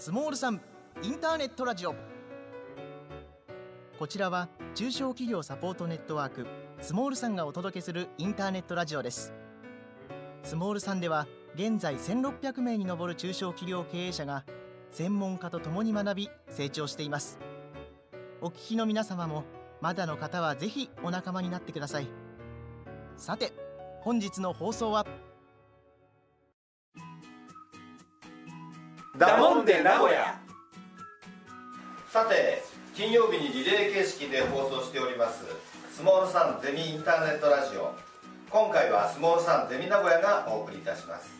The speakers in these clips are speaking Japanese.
スモールさんインターネットラジオ。こちらは中小企業サポートネットワークスモールさんがお届けするインターネットラジオです。スモールさんでは現在1600名に上る中小企業経営者が専門家と共に学び成長しています。お聞きの皆様もまだの方はぜひお仲間になってください。さて本日の放送はダモンデ名古屋。さて金曜日にリレー形式で放送しておりますスモールサンゼミインターネットラジオ。今回はスモールサンゼミ名古屋がお送りいたします。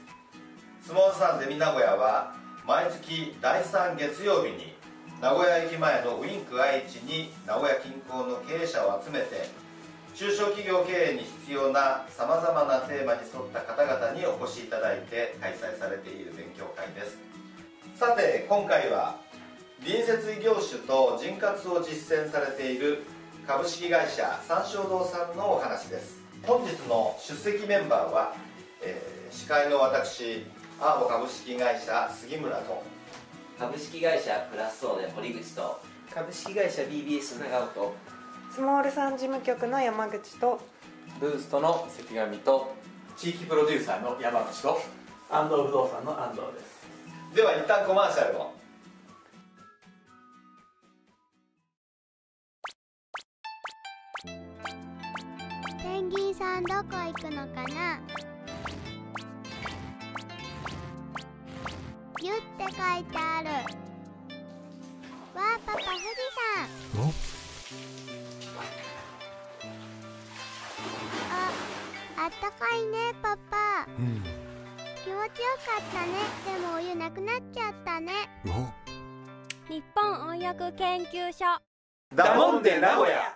スモールサンゼミ名古屋は毎月第3月曜日に名古屋駅前のウィンク愛知に名古屋近郊の経営者を集めて中小企業経営に必要なさまざまなテーマに沿った方々にお越しいただいて開催されている勉強会です。さて今回は隣接異業種と人活を実践されている株式会社三省堂さんのお話です。本日の出席メンバーは、司会の私アーボ株式会社杉村と株式会社プラス総で堀口と株式会社 BBS 長尾とスモールさん事務局の山口とブーストの関上と地域プロデューサーの山口と安藤不動産の安藤です。では一旦コマーシャルを。ペンギンさんどこ行くのかな。ゆって書いてある。わあパパ富士山。あったかいねパパ、うん、気持ちよかったね。でもお湯なくなっちゃったね。日本音訳研究所ダモンデ名古屋。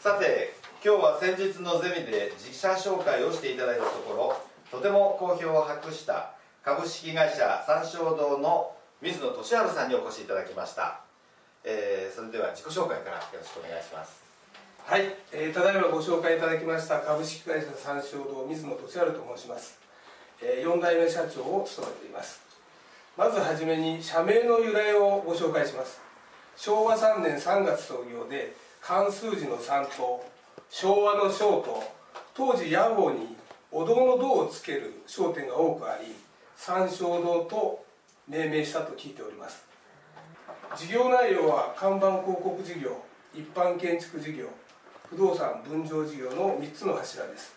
さて今日は先日のゼミで自社紹介をしていただいたところとても好評を博した株式会社三省堂の水野俊治さんにお越しいただきました。それでは自己紹介からよろしくお願いします。はい、ただいまご紹介いただきました株式会社三省堂水野俊治と申します。4代目社長を務めています。まずはじめに社名の由来をご紹介します。昭和3年3月創業で漢数字の3と昭和の商と当時屋号にお堂の堂をつける商店が多くあり三省堂と命名したと聞いております。事業内容は看板広告事業、一般建築事業、不動産分譲事業の3つの柱です。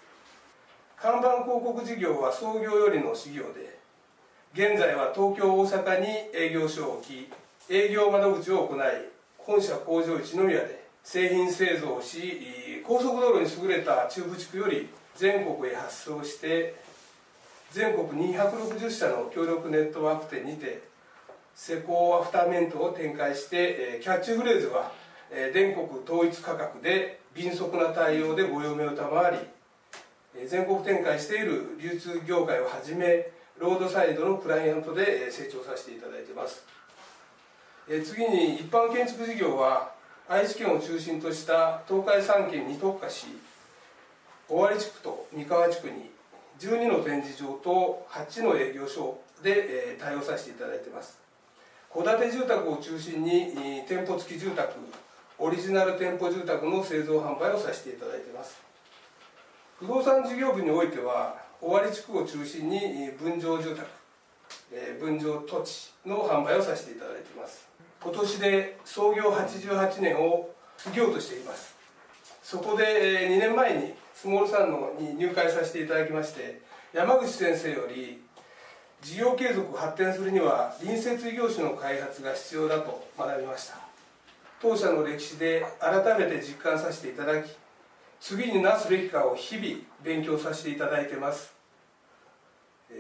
看板広告事業は創業よりの事業で現在は東京大阪に営業所を置き営業窓口を行い本社工場一宮で製品製造をし高速道路に優れた中部地区より全国へ発送して全国260社の協力ネットワーク店にて施工アフターメントを展開してキャッチフレーズは全国統一価格で迅速な対応でご要命を賜り全国展開している流通業界をはじめロードサイドのクライアントで成長させていただいています。次に一般建築事業は愛知県を中心とした東海3県に特化し尾張地区と三河地区に12の展示場と8の営業所で対応させていただいています。戸建て住宅を中心に店舗付き住宅、オリジナル店舗住宅の製造販売をさせていただいています。不動産事業部においては尾張地区を中心に分譲住宅、分譲土地の販売をさせていただいています。今年で創業88年を過ぎようとしています。そこで2年前にスモールさんのに入会させていただきまして山口先生より事業継続を発展するには隣接異業種の開発が必要だと学びました。当社の歴史で改めて実感させていただき次になすべきかを日々勉強させていただいてます。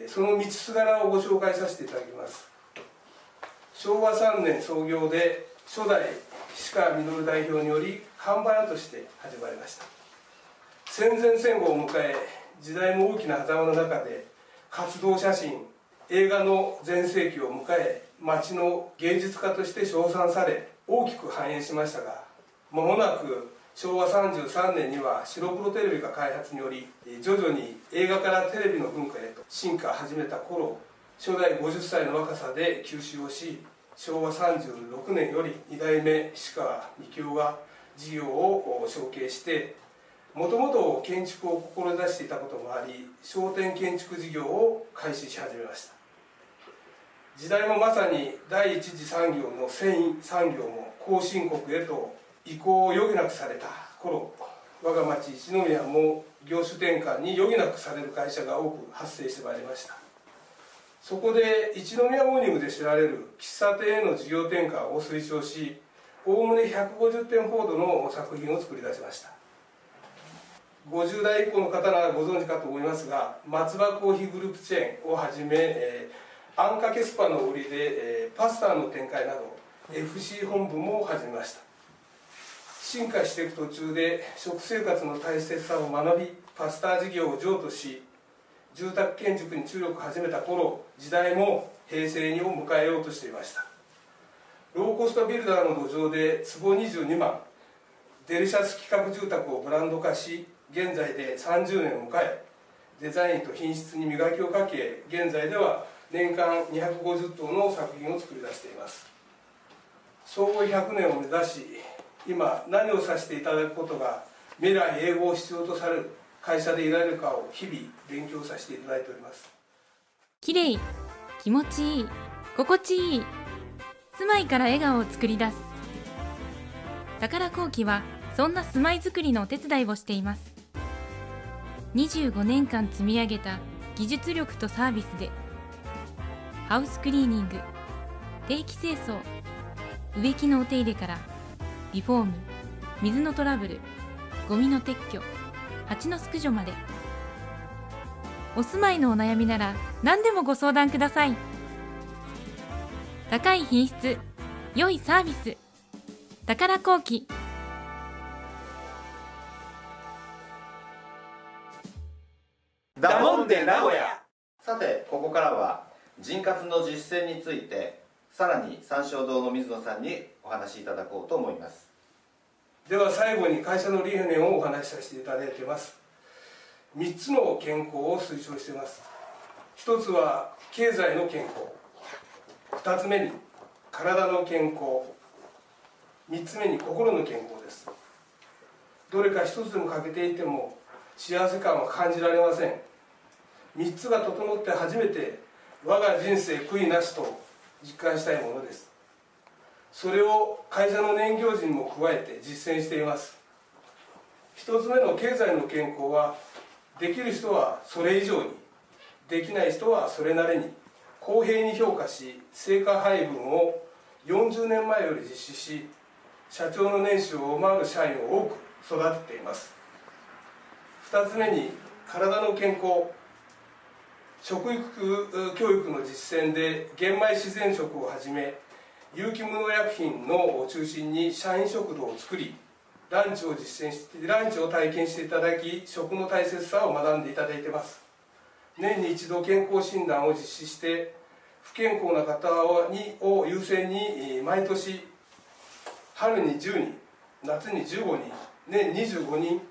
その道すがらをご紹介させていただきます。昭和3年創業で初代菱川実代表により看板屋として始まりました。戦前戦後を迎え時代も大きな狭間の中で活動写真、映画の全盛期を迎え町の芸術家として称賛され大きく繁栄しましたが間もなく昭和33年には白黒テレビが開発により徐々に映画からテレビの文化へと進化を始めた頃初代50歳の若さで急死をし昭和36年より2代目菱川幹夫が事業を承継して、もともと建築を志していたこともあり、商店建築事業を開始し始めました。時代もまさに第一次産業の繊維産業も後進国へと移行を余儀なくされた頃、我が町一宮も業種転換に余儀なくされる会社が多く発生してまいりました。そこで一宮モーニングで知られる喫茶店への事業転換を推奨し、おおむね150点ほどの作品を作り出しました。50代以降の方ならご存知かと思いますが、松葉コーヒーグループチェーンをはじめ、あんかけスパの売りで、パスタの展開など FC 本部も始めました。進化していく途中で食生活の大切さを学び、パスタ事業を譲渡し、住宅建築に注力を始めた頃、時代も平成にを迎えようとしていました。ローコストビルダーの土壌で坪22万、デリシャス企画住宅をブランド化し、現在で30年を迎え、デザインと品質に磨きをかけ、現在では年間250棟の作品を作り出しています。総合100年を目指し、今何をさせていただくことが未来永劫必要とされる会社でいられるかを日々勉強させていただいております。きれい、気持ちいい、心地いい、住まいから笑顔を作り出す。宝工機はそんな住まいづくりのお手伝いをしています。25年間積み上げた技術力とサービスで、ハウスクリーニング、定期清掃、植木のお手入れからリフォーム、水のトラブル、ゴミの撤去、蜂の駆除まで、お住まいのお悩みなら何でもご相談ください。高い品質、良いサービス、宝工機。ダモンデ名古屋。さて、ここからは人活の実践についてさらに三商堂の水野さんにお話しいただこうと思います。では最後に会社の理念をお話しさせていただいています。3つの健康を推奨しています。1つは経済の健康、2つ目に体の健康、3つ目に心の健康です。どれか1つでも欠けていても幸せ感は感じられません。3つが整って初めて我が人生悔いなしと実感したいものです。それを会社の年行事にも加えて実践しています。1つ目の経済の健康は、できる人はそれ以上に、できない人はそれなりに公平に評価し、成果配分を40年前より実施し、社長の年収を上回る社員を多く育てています。2つ目に体の健康、食育教育の実践で玄米自然食をはじめ有機無農薬品の中心に社員食堂を作り、ランチを体験していただき、食の大切さを学んでいただいています。年に一度健康診断を実施して、不健康な方を優先に毎年春に10人、夏に15人、年25人、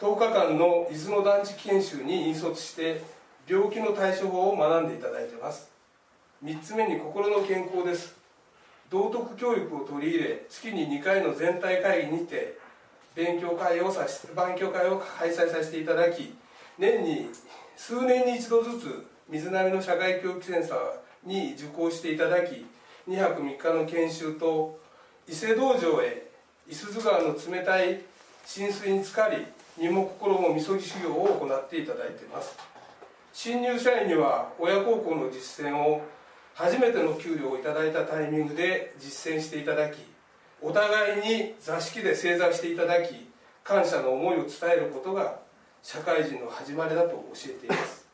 10日間の伊豆の団地研修に引率して病気の対処法を学んでいただいています。3つ目に心の健康です。道徳教育を取り入れ、月に2回の全体会議にて勉強会を開催させていただき、数年に一度ずつ水波の社会教育センターに受講していただき、2泊3日の研修と伊勢道場へ五十鈴川の冷たい浸水に浸かり、身も心もみそぎ修行を行っていただいています。新入社員には親孝行の実践を初めての給料をいただいたタイミングで実践していただき、お互いに座敷で正座していただき、感謝の思いを伝えることが社会人の始まりだと教えています。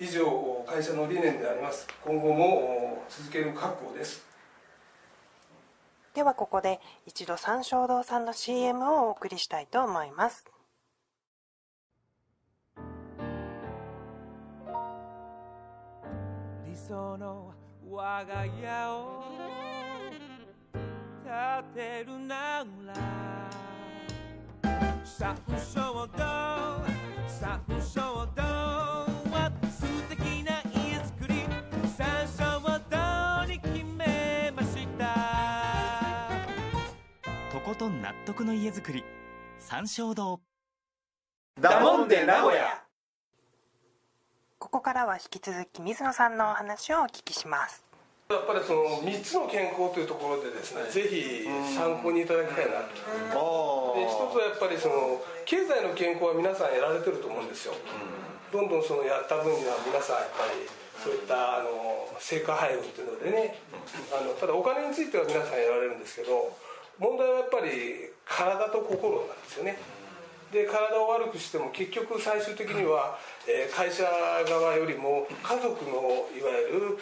以上、会社の理念であります。今後も続ける覚悟です。ではここで一度三商堂さんの CM をお送りしたいと思います。理想の我が家を建てるなら、三商堂、三商堂は素敵な家づくり。人と納得の家づくり三省堂だもんで名古屋。ここからは引き続き水野さんのお話をお聞きします。やっぱりその3つの健康というところでですね、ぜひ参考にいただきたいなと。で、一つはやっぱりその経済の健康は皆さん得られてると思うんですよ。どんどんそのやった分には皆さんやっぱりそういった成果配分というのでね、ただお金については皆さん得られるんですけど、問題はやっぱり体と心なんですよね。で、体を悪くしても結局最終的には、会社側よりも家族のいわゆる、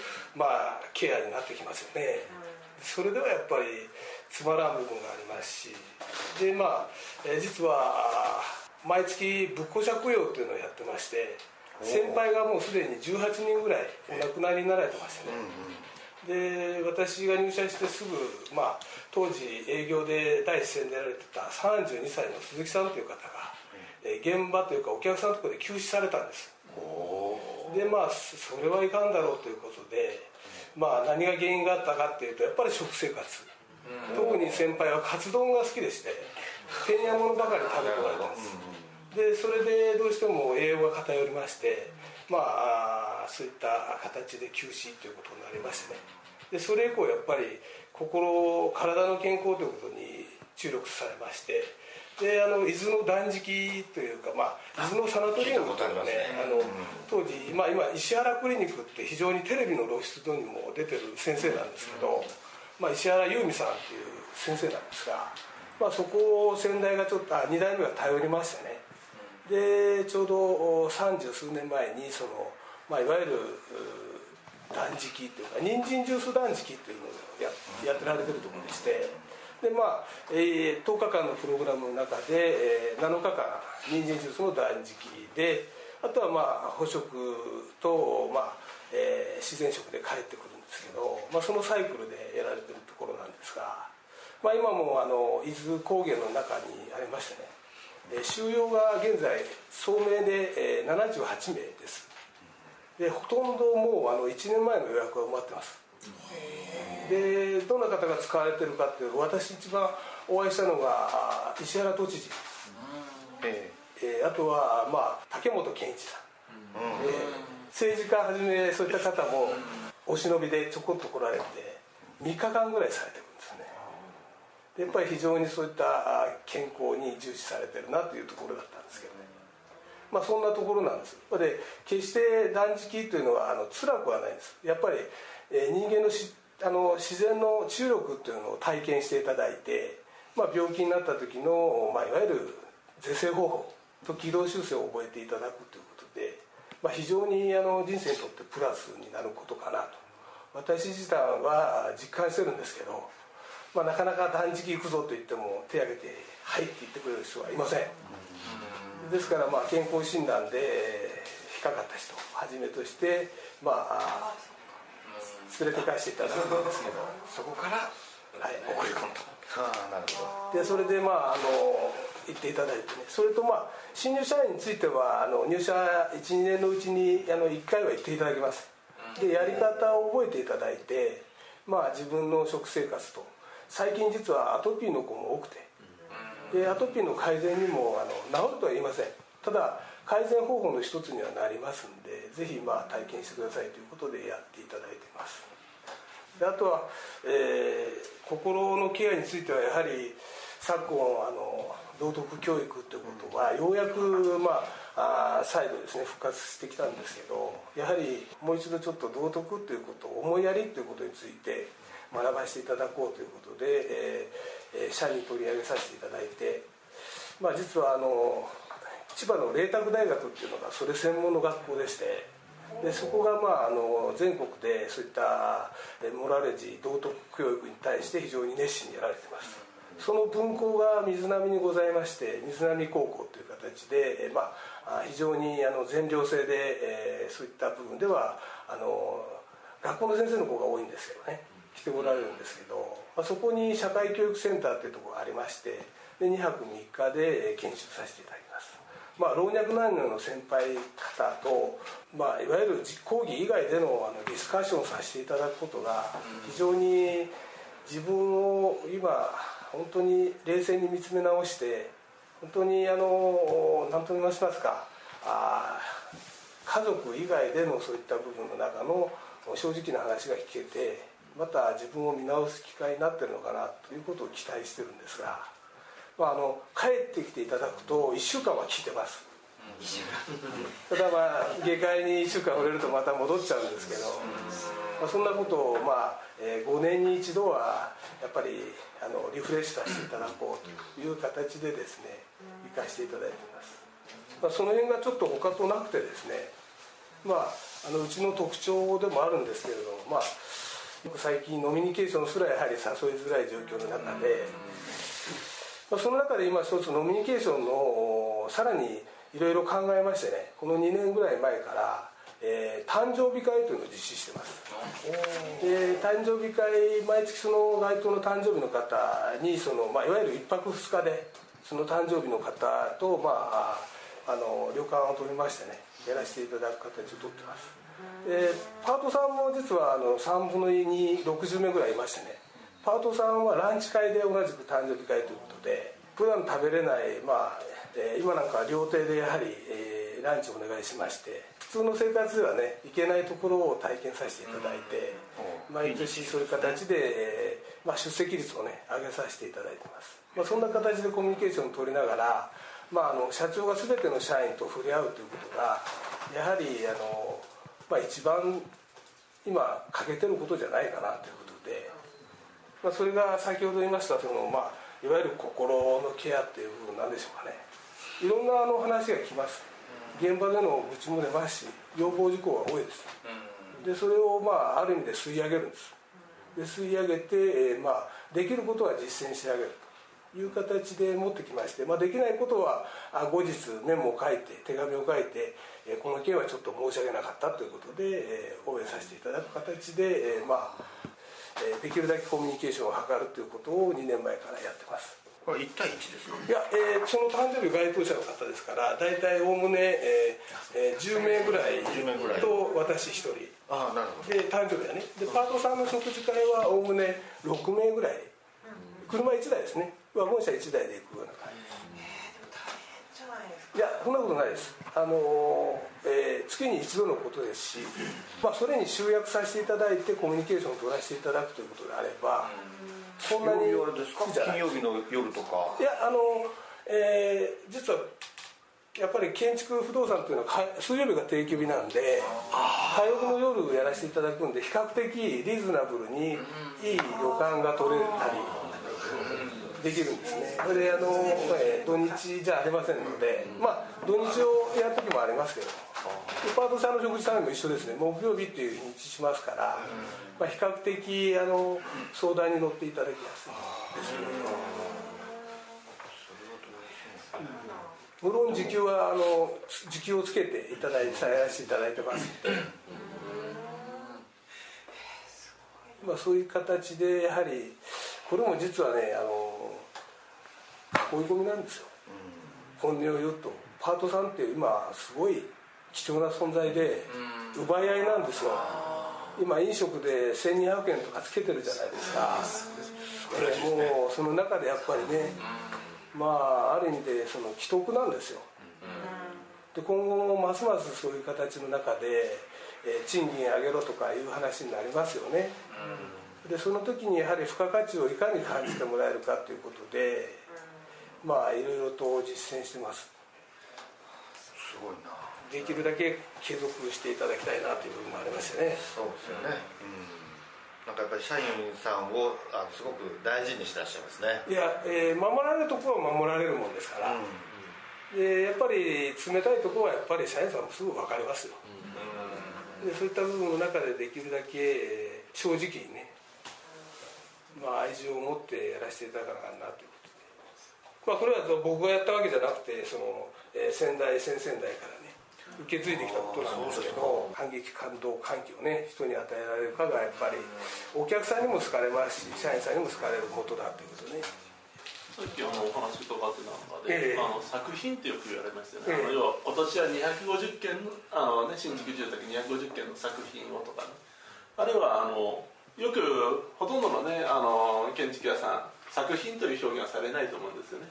ケアになってきますよね。それではやっぱりつまらん部分がありますし、で実は毎月仏骨社供養というのをやってまして、先輩がもうすでに18人ぐらいお亡くなりになられてましたね。で、私が入社してすぐ、当時営業で第一線でやられてた32歳の鈴木さんという方が、現場というかお客さんのところで急死されたんです。で、それはいかんだろうということで、何が原因があったかっていうと、やっぱり食生活、特に先輩はカツ丼が好きでして、てんやものばかり食べておられたんです。で、それでどうしても栄養が偏りまして、そういった形で休止ということになりましてね。で、それ以降やっぱり体の健康ということに注力されまして、で、伊豆の断食というか、伊豆のサナトリウムというのはね、当時、今石原クリニックって非常にテレビの露出度にも出てる先生なんですけど、石原由美さんっていう先生なんですが、そこを先代がちょっと2代目が頼りましたね。で、ちょうど30数年前にその、いわゆる断食というか人参ジュース断食というのを やってられてるところでして、で、10日間のプログラムの中で、7日間人参ジュースの断食で、あとは補食と、自然食で帰ってくるんですけど、そのサイクルでやられてるところなんですが、今も伊豆高原の中にありましたね、収容が現在総名で78名です。で、ほとんどもう1年前の予約が埋まってます。で、どんな方が使われてるかっていうと、私一番お会いしたのが石原都知事、あとは竹本健一さん、政治家はじめそういった方もお忍びでちょこっと来られて3日間ぐらいされてるんですね。やっぱり非常にそういった健康に重視されてるなというところだったんですけどね。そんなところなんです。で、決して断食というのは辛くはないんです。やっぱり、人間の自然の注力というのを体験していただいて、病気になった時の、いわゆる是正方法と軌道修正を覚えていただくということで、非常に人生にとってプラスになることかなと私自体は実感してるんですけど。なかなか断食行くぞと言っても手を挙げて「はい」って言ってくれる人はいません。ですから、健康診断で引っかかった人をはじめとして連れて返していただくんですけど、そこから、送り込むと。で、それで行っていただいてね。それと新入社員については入社 1,2 年のうちに1回は行っていただきます。で、やり方を覚えていただいて、自分の食生活と。最近実はアトピーの子も多くて、でアトピーの改善にも治るとは言いません。ただ改善方法の一つにはなりますんで、ぜひ体験してくださいということでやっていただいてます。で、あとは、心のケアについてはやはり昨今道徳教育ということはようやく再度ですね復活してきたんですけど、やはりもう一度ちょっと道徳ということ、思いやりということについて学ばせていただこうということで、社に取り上げさせていただいて、実は千葉の麗澤大学っていうのがそれ専門の学校でして、でそこが全国でそういったモラルジー道徳教育に対して非常に熱心にやられてます。その分校が水波にございまして、水波高校という形で、非常に全寮制で、そういった部分では学校の先生の子が多いんですけどね、来ておられるんですけど、そこに社会教育センターというところがありまして、で2泊3日で研修させていただきます。老若男女の先輩方と、いわゆる実講義以外でのディスカッションをさせていただくことが、非常に自分を今本当に冷静に見つめ直して、本当に何と申しますか、家族以外でのそういった部分の中の正直な話が聞けて、また自分を見直す機会になってるのかなということを期待してるんですが、帰ってきていただくと1週間は聞いてます。ただ下界に1週間触れるとまた戻っちゃうんですけど、そんなことを5年に一度はやっぱりリフレッシュさせていただこうという形でですね、生かしていただいています。その辺がちょっと他となくてですね、うちの特徴でもあるんですけれども、最近飲みニケーションすらやはり誘いづらい状況の中で、その中で今一つ飲みニケーションのさらにいろいろ考えましてね、この2年ぐらい前から、誕生日会というのを実施してます。で、誕生日会、毎月その該当の誕生日の方にいわゆる1泊2日でその誕生日の方と、旅館を取りましてね、やらせていただく形を取ってます。でパートさんも実は3分の2、60名ぐらいいましてね、パートさんはランチ会で同じく誕生日会ということで、普段食べれない今なんか料亭でやはり、ランチをお願いしまして、普通の生活ではね行けないところを体験させていただいて、毎年そういう形で、出席率をね上げさせていただいてます。そんな形でコミュニケーションを取りながら、社長が全ての社員と触れ合うということがやはり一番今欠けてることじゃないかなということで、それが先ほど言いましたいわゆる心のケアっていう部分なんでしょうかね。いろんな話が来ます。現場での愚痴も出ますし、要望事項が多いです。でそれをある意味で吸い上げるんです。で吸い上げて、できることは実践してあげるという形で持ってきまして、できないことは後日メモを書いて手紙を書いて、この件はちょっと申し訳なかったということで、応援させていただく形で、できるだけコミュニケーションを図るということを2年前からやってます。これ1対1ですか？いや、その誕生日該当者の方ですから、大体おおむね、10名ぐらいと私1人で誕生日だね。でパートさんの食事会はおおむね6名ぐらい、車1台ですね、ワゴン車1台で行くような感じです。でも大変じゃないですか？いや、そんなことないです。月に一度のことですし、それに集約させていただいてコミュニケーションを取らせていただくということであれば、そんなにあれですか？金曜日の夜とか。いや、実はやっぱり建築不動産というのは水曜日が定休日なんで、火曜の夜やらせていただくんで、比較的リーズナブルにいい旅館が取れたりできるんですね。それで土日じゃありませんので、土日をやる時もありますけど、パートさんの食事参加も一緒ですね。木曜日っていう日にしますから、比較的相談に乗っていただきやすいですね。無論時給は時給をつけていただいてさらしていただいてますので、そういう形でやはりこれも実はね囲い込みなんですよ。本音を言うとパートさんって今すごい貴重な存在で奪い合いなんですよ。今飲食で1200円とかつけてるじゃないですか。もうその中でやっぱりね、ある意味で既得なんですよ。で今後もますますそういう形の中で賃金上げろとかいう話になりますよね。でその時にやはり付加価値をいかに感じてもらえるかということで、いろいろと実践してます。すごいな。できるだけ継続していただきたいなという部分もありましたね。そうですよね、なんかやっぱり社員さんをすごく大事にしてらっしゃいますね。いや、守られるところは守られるもんですから、でやっぱり冷たいところはやっぱり社員さんもすぐ分かりますよ。でそういった部分の中でできるだけ正直にね、愛情を持ってやらせていただかなということで、これは僕がやったわけじゃなくて先代先々代からね受け継いできたことなんですけど、感激感動歓喜をね人に与えられるかがやっぱりお客さんにも好かれますし、社員さんにも好かれることだということね。さっきお話伺ってた中で、作品ってよく言われましたよね。要は今年は250件の新築住宅250件の作品をとかね、あるいはよくほとんどのね建築屋さん作品という表現はされないと思うんですよね。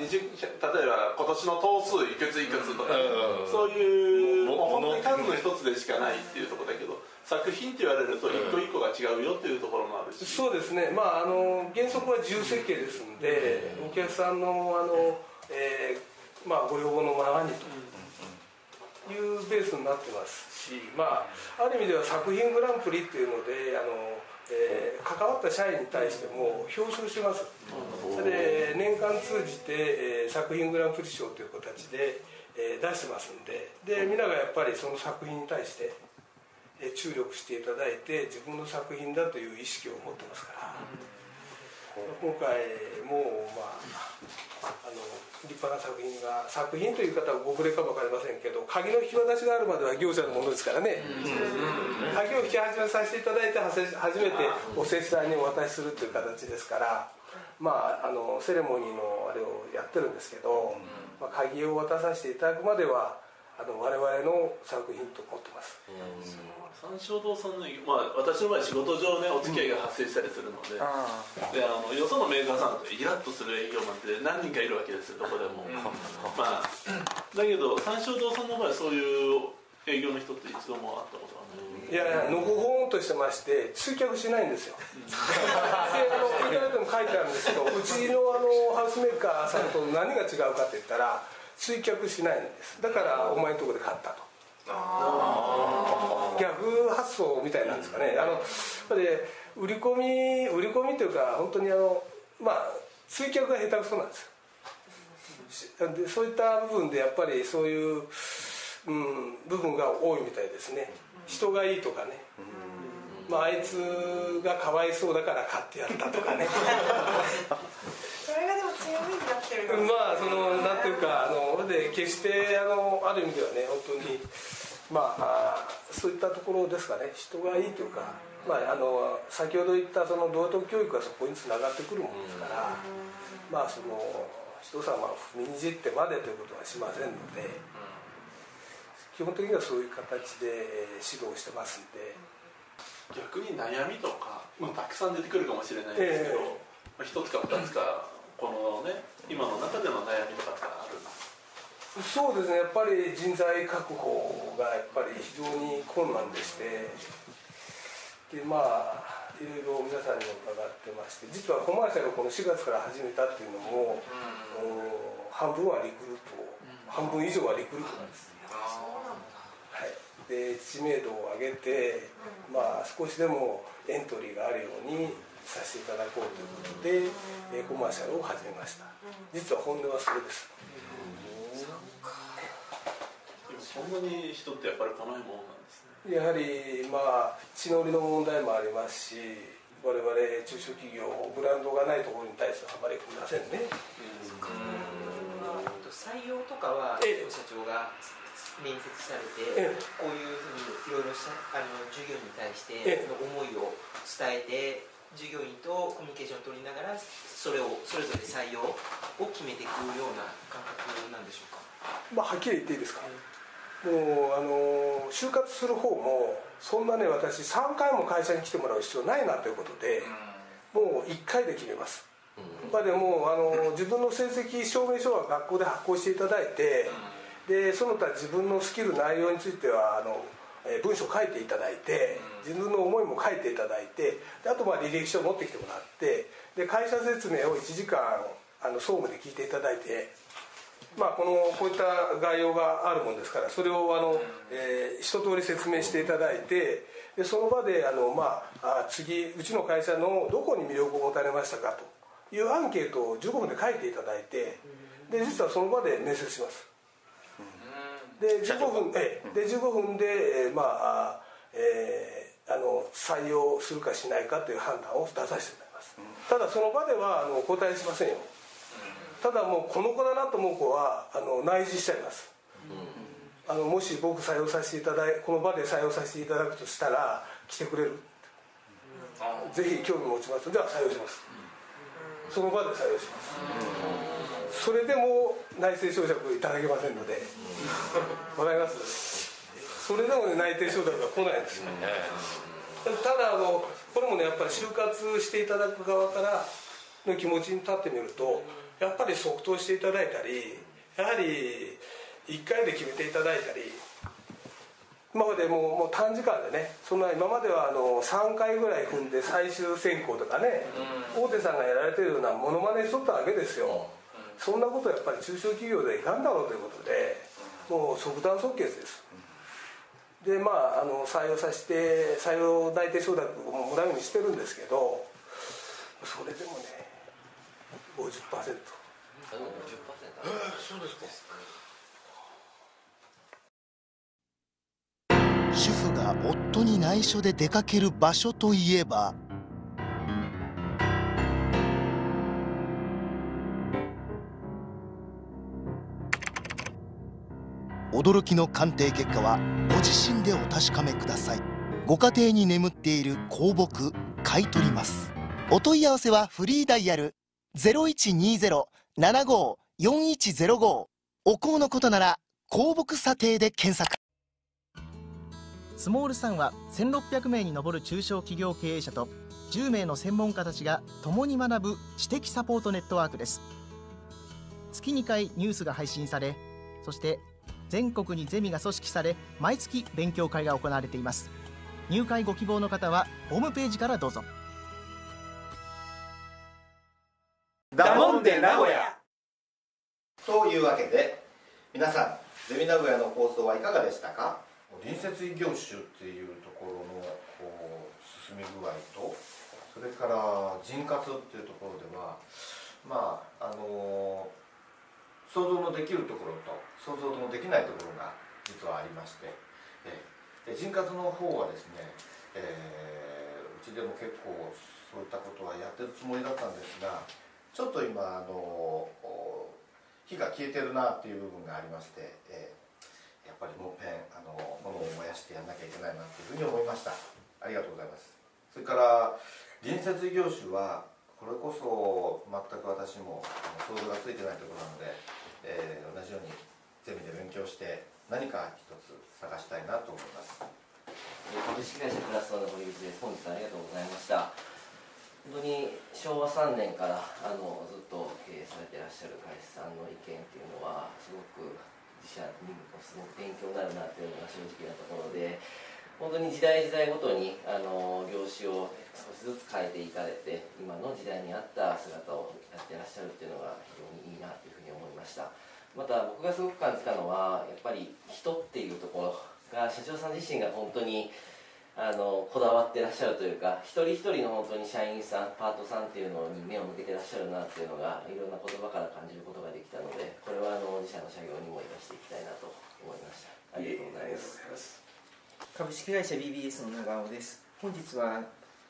例えば今年の頭数いくついくつとか、そういうもう本当に数の一つでしかないっていうところだけど、作品って言われると一個一個が違うよっていうところもあるし、そうですね、まあ、原則は自由設計ですんで、お客さんの、まあ、ご要望のままにというベースになってますし、まあ、ある意味では作品グランプリっていうので関わった社員に対しても表彰します。それで年間通じて、作品グランプリ賞という形で、出してますんで、で皆がやっぱりその作品に対して、注力していただいて自分の作品だという意識を持ってますから、今回もまあ立派な作品が、作品という方はご無礼かもわかりませんけど、鍵の引き渡しがあるまでは業者のものですからね、鍵を引き始めさせていただいて初めてお施主さんにお渡しするという形ですから、まあセレモニーのあれをやってるんですけど、まあ、鍵を渡させていただくまでは我々の作品と思ってます。三商堂さんの、まあ、私の場合仕事上ねお付き合いが発生したりするので、でよそのメーカーさんとイラッとする営業マンって何人かいるわけですよ、どこでも。まあ、だけど三商堂さんの場合はそういう営業の人っていつでもあったことはない。いやいや、のほほんとしてまして集客しないんですよ。書いてあるのも書いてあるんですけど、うちのハウスメーカーさんと何が違うかって言ったら追客しないんです。だからお前のところで買ったと。逆発想みたいなんですかね。で売り込みというか、本当にまあ追客が下手くそなんですよ。でそういった部分でやっぱりそういう、部分が多いみたいですね。人がいいとかね、まあ、あいつがかわいそうだから買ってやったとかね。それがでも強みになってるんです。まあそのなんていうかで決してある意味ではね、本当にまあそういったところですかね。人がいいというか、まあ先ほど言ったその道徳教育がそこにつながってくるものですから、まあその人様を踏みにじってまでということはしませんので、基本的にはそういう形で指導してますんで。逆に悩みとか、まあ、たくさん出てくるかもしれないですけど、一つか二つかこのね今の中での悩みとかってあるんです。そうですね、やっぱり人材確保がやっぱり非常に困難でして、でまあいろいろ皆さんに伺ってまして、実はコマーシャルをこの4月から始めたっていうのも、半分はリクルート、半分以上はリクルートなんです。はい、で知名度を上げて、まあ、少しでもエントリーがあるようにさせていただこうということで、コマーシャルを始めました。実は本音はそれです。そんなに人ってやっぱり来ないものなんですね。やはりまあ地の利の問題もありますし、我々中小企業ブランドがないところに対してはあまり来ませんね。採用とかは社長が面接されて、こういうふうにいろいろ従業員に対しての思いを伝えて、従業員とコミュニケーションを取りながらそれぞれ採用を決めていくような感覚なんでしょうか。まあはっきり言っていいですか、もう就活する方もそんなね、私3回も会社に来てもらう必要ないなということで、もう1回で決めます。でも自分の成績証明書は学校で発行していただいて、でその他自分のスキル内容については文章書いていただいて、自分の思いも書いていただいて、であとまあ履歴書を持ってきてもらって、で会社説明を1時間総務で聞いていただいて、まあこういった概要があるもんですから、それを一通り説明していただいて、でその場でまあ次うちの会社のどこに魅力を持たれましたかというアンケートを15分で書いていただいて、で実はその場で面接します。で15分で、まあ採用するかしないかという判断を出させてもらいます。ただその場ではお答えしませんよ。ただもうこの子だなと思う子は内示しちゃいます。もし僕採用させていただいこの場で採用させていただくとしたら来てくれる、ぜひ興味持ちます。では採用します。その場で採用します。それでも内定証釈いただけませんので、わかります。それでも、ね、内定承諾が来ないんですよ。ただこれもね、やっぱり就活していただく側からの気持ちに立ってみると、やっぱり即答していただいたり、やはり1回で決めていただいたり、今までもう短時間でね、そんな今までは3回ぐらい踏んで最終選考とかね、大手さんがやられてるようなものまねしとったわけですよ。そんなことやっぱり中小企業でいかんだろうということで、もう即断即決です。で採用させて、採用内定承諾をもらうようにしてるんですけど、それでもね 50%。 そうですか。主婦が夫に内緒で出かける場所といえば、驚きの鑑定結果はご自身でお確かめください。ご家庭に眠っている香木買い取ります。お問い合わせはフリーダイヤル 0120-75-4105。 お香のことなら香木査定で検索。スモールさんは1600名に上る中小企業経営者と10名の専門家たちが共に学ぶ知的サポートネットワークです。月2回ニュースが配信され、そして全国にゼミが組織され、毎月勉強会が行われています。入会ご希望の方はホームページからどうぞ。ダモンデ名古屋というわけで、皆さんゼミ名古屋の放送はいかがでしたか。隣接異業種っていうところのこう進み具合と、それから人活っていうところでは、想像のできるところと想像のできないところが実はありまして、で人活の方はですね、うちでも結構そういったことはやってるつもりだったんですが、ちょっと今火が消えてるなっていう部分がありまして、やっぱりもう物を燃やしてやんなきゃいけないなっていうふうに思いました。ありがとうございます。それから隣接異業種はこれこそ全く私も想像がついてないところなので、同じようにゼミで勉強して何か一つ探したいなと思います。株式会社クラスワード堀口です。本日はありがとうございました。本当に昭和3年からずっと経営されていらっしゃる会社さんの意見っていうのはすごく自社にもすごく勉強になるなっていうのが正直なところで、本当に時代時代ごとに業種を少しずつ変えていかれて、今の時代に合った姿をやってらっしゃるっていうのが非常にいいなというふうに思いました。また僕がすごく感じたのは、やっぱり人っていうところが社長さん自身が本当にこだわってらっしゃるというか、一人一人の本当に社員さんパートさんっていうのに目を向けてらっしゃるなっていうのが、いろんな言葉から感じることができたので、これは自社の社業にも生かしていきたいなと思いました。ありがとうございます。株式会社 BBS の長尾です。本日は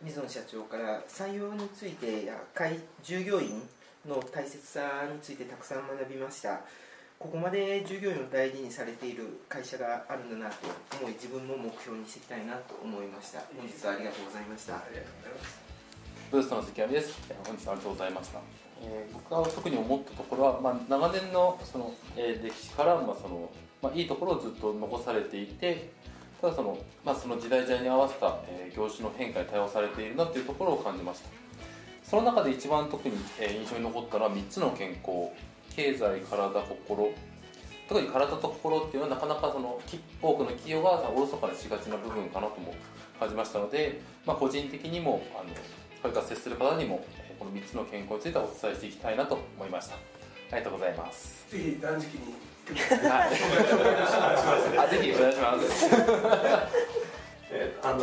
水野社長から採用についてや従業員の大切さについてたくさん学びました。ここまで従業員を大事にされている会社があるんだなと思い、自分も目標にしていきたいなと思いました。本日はありがとうございました。ブーストの関上です。本日はありがとうございました。僕が特に思ったところは、長年の歴史からいいところをずっと残されていて、ただその時代時代に合わせた業種の変化に対応されているなというところを感じました。その中で一番特に印象に残ったのは3つの健康、経済、体、心。特に体と心っていうのはなかなか多くの企業がおろそかにしがちな部分かなとも感じましたので、個人的にもこれから接する方にもこの3つの健康についてお伝えしていきたいなと思いました。ありがとうございます。ぜひ断食にぜひお願いします。安藤不動産安藤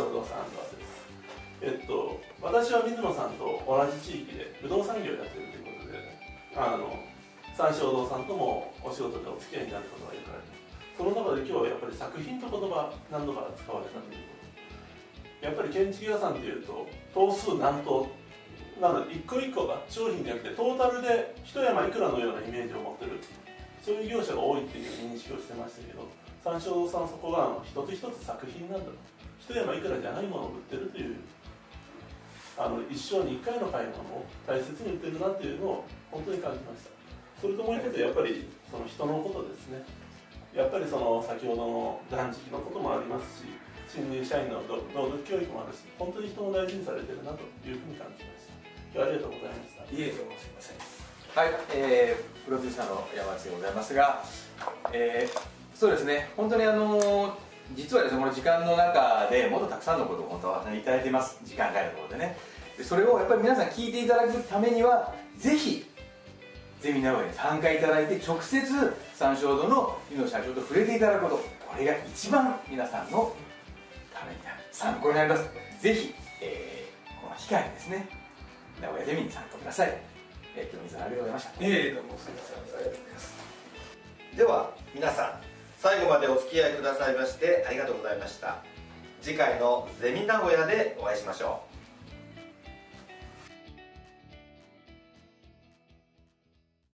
です。私は水野さんと同じ地域で不動産業をやっているということで、三四郎堂さんともお仕事でお付き合いになることがよくあります。その中で今日はやっぱり作品と言葉何度か使われたということ。やっぱり建築屋さんというと棟数何棟なので一個一個が商品じゃなくてトータルで一山いくらのようなイメージを持ってる。そういう業者が多いっていう認識をしてましたけど、三四郎さんはそこが一つ一つ作品なんだと、一山いくらじゃないものを売ってるという、一生に一回の買い物を大切に売ってるなっていうのを本当に感じました。それともう一つ、やっぱり人のことですね。やっぱり先ほどの断食のこともありますし、新入社員の道徳教育もあるし、本当に人も大事にされてるなというふうに感じました。今日はありがとうございました。いえ、どうもすみません。はい、プロデューサーの山内でございますが、そうですね、本当に実はですね、この時間の中でもっとたくさんのことを本当はいただいています。時間外のところでね、それをやっぱり皆さん聞いていただくためには、ぜひゼミナウェイに参加いただいて、直接三省堂の湯野社長と触れていただくこと、これが一番皆さんのためになる、参考になります。ぜひ、この機会にですね、名古屋ゼミに参加ください。今日皆さんありがとうございました。どうもすみません、ありがとうございます。では皆さん、最後までお付き合いくださいましてありがとうございました。次回のゼミ名古屋でお会いしましょう。